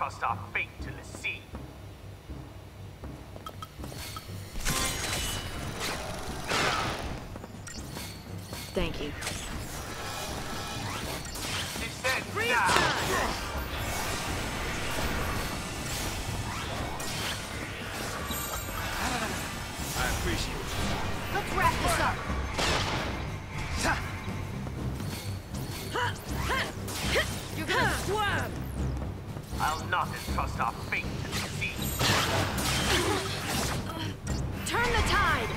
tossed our fate to the sea. Thank you. Descend now! Let's wrap this up. You're gonna squirm. I'll not entrust our fate to the sea. Turn the tide.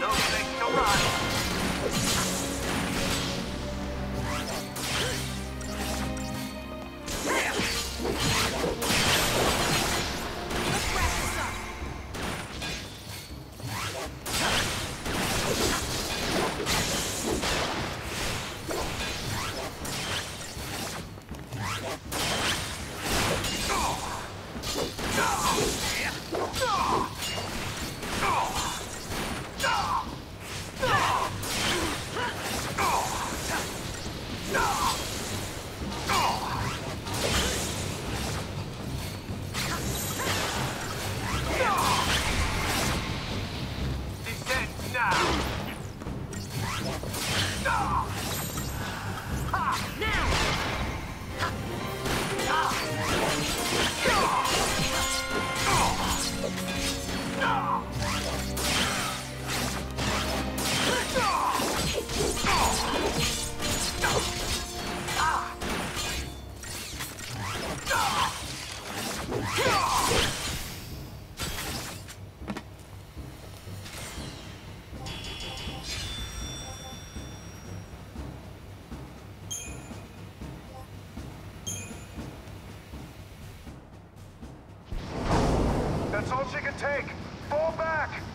No place to run. Let's wrap this up. That's all she can take. Fall back!